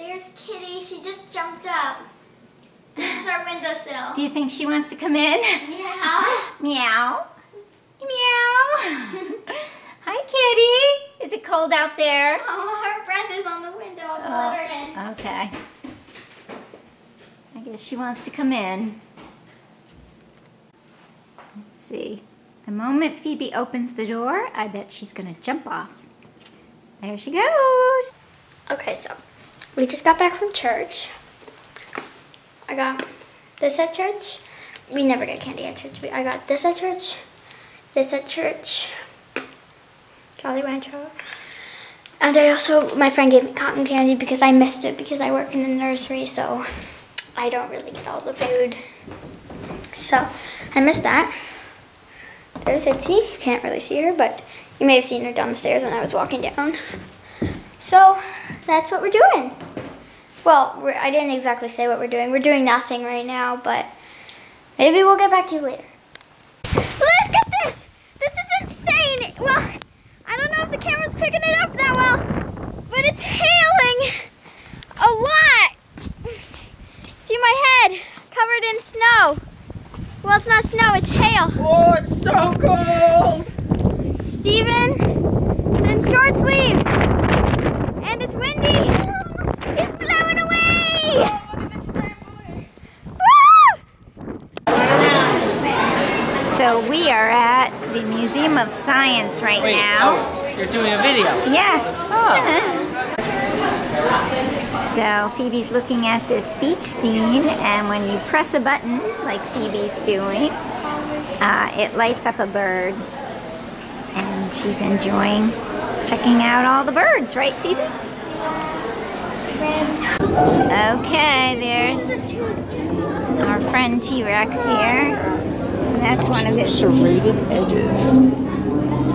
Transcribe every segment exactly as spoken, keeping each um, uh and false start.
There's Kitty. She just jumped up. This is our windowsill. Do you think she wants to come in? Yeah. Meow. Meow. Hi, Kitty. Is it cold out there? Oh, her breath is on the window. I'll let her in. Okay. I guess she wants to come in. Let's see. The moment Phoebe opens the door, I bet she's going to jump off. There she goes. Okay, so we just got back from church. I got this at church. We never get candy at church. I got this at church, this at church, Jolly Rancher. And I also, my friend gave me cotton candy because I missed it because I work in the nursery, so I don't really get all the food. So I missed that. There's Itsy. You can't really see her, but you may have seen her downstairs when I was walking down. So that's what we're doing. Well, we're, I didn't exactly say what we're doing. We're doing nothing right now, but maybe we'll get back to you later. Look at this! This is insane! Well, I don't know if the camera's picking it up that well, but it's hailing a lot! See my head covered in snow. Well, it's not snow, it's hail. Oh, it's so cold! Steven is in short sleeves, and it's windy. It's blowing away! So we are at the Museum of Science right Wait, now. Oh, you're doing a video? Yes. Oh. So Phoebe's looking at this beach scene, and when you press a button, like Phoebe's doing, uh, it lights up a bird. And she's enjoying checking out all the birds, right, Phoebe? Okay, there's our friend T-Rex here. That's one of his serrated edges.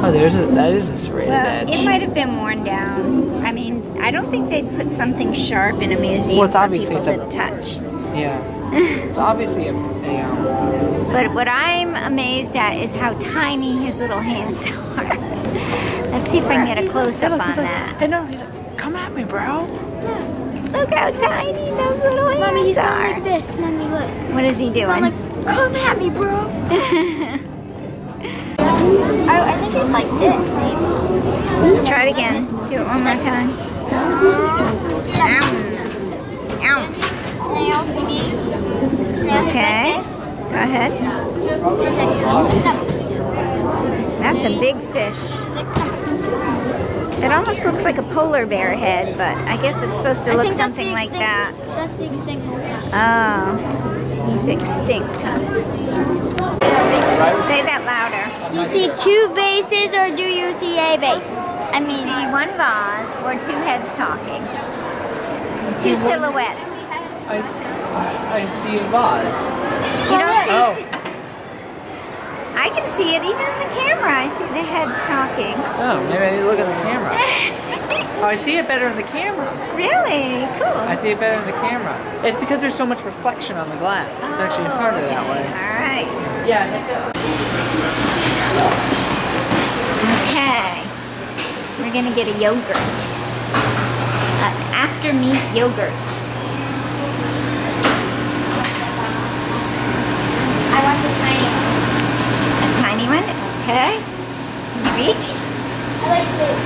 Oh, there's a, that is a serrated well, edge. It might have been worn down. I mean, I don't think they'd put something sharp in a museum well, it's for obviously people to touch. Yeah, it's obviously a, a um, but what I'm amazed at is how tiny his little hands are. Let's see if I can get a close-up on like, that. Hey, no, he's like, come at me, bro. Look how tiny those little hands Mommy, he's are. Going like this. Mommy, look. What is he doing? He's like, come at me, bro. oh, I think it's like this, maybe. Try it again. Do it one more time. Ow. Ow. Snail thingy. Snail okay. Go ahead. That's a big fish. It almost looks like a polar bear head, but I guess it's supposed to look something like that. That's the extinct one. Oh, he's extinct. Say that louder. Do you see two vases or do you see a vase? I mean, see one vase or two heads talking. Two silhouettes. I, I see a vase. You don't see two. I can see it, even in the camera. I see the heads talking. Oh, maybe I need to look at the camera. oh, I see it better in the camera. Really? Cool. I see it better in the camera. It's because there's so much reflection on the glass. It's oh, actually harder okay. that way. All right. Yeah, as I said. Okay. We're going to get a yogurt. An after-meat yogurt. I want the tiny one. Tiny one? Okay. Can you reach? I like this.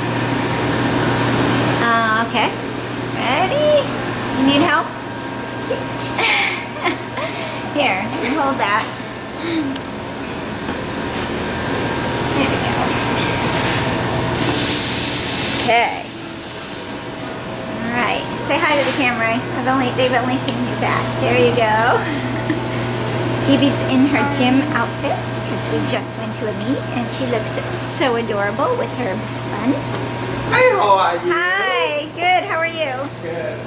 Uh, okay. Ready? You need help? Here, you hold that. There we go. Okay. Alright. Say hi to the camera. I've only they've only seen you back. There you go. Phoebe's in her gym outfit because we just went to a meet and she looks so adorable with her bun. Hey, how are you? Hi, good, how are you? Good.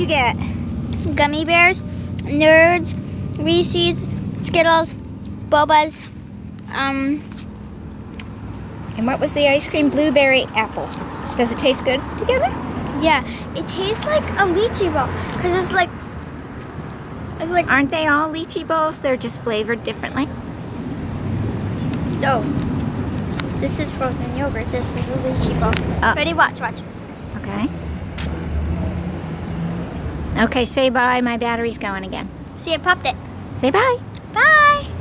you get? Gummy bears, Nerds, Reese's, Skittles, Bobas, um... and what was the ice cream? Blueberry apple. Does it taste good together? Yeah, it tastes like a lychee ball, because it's like, it's like... Aren't they all lychee balls? They're just flavored differently? No. This is frozen yogurt. This is a lychee ball. Oh. Ready? Watch, watch. Okay. Okay, say bye. My battery's going again. See, I popped it. Say bye. Bye.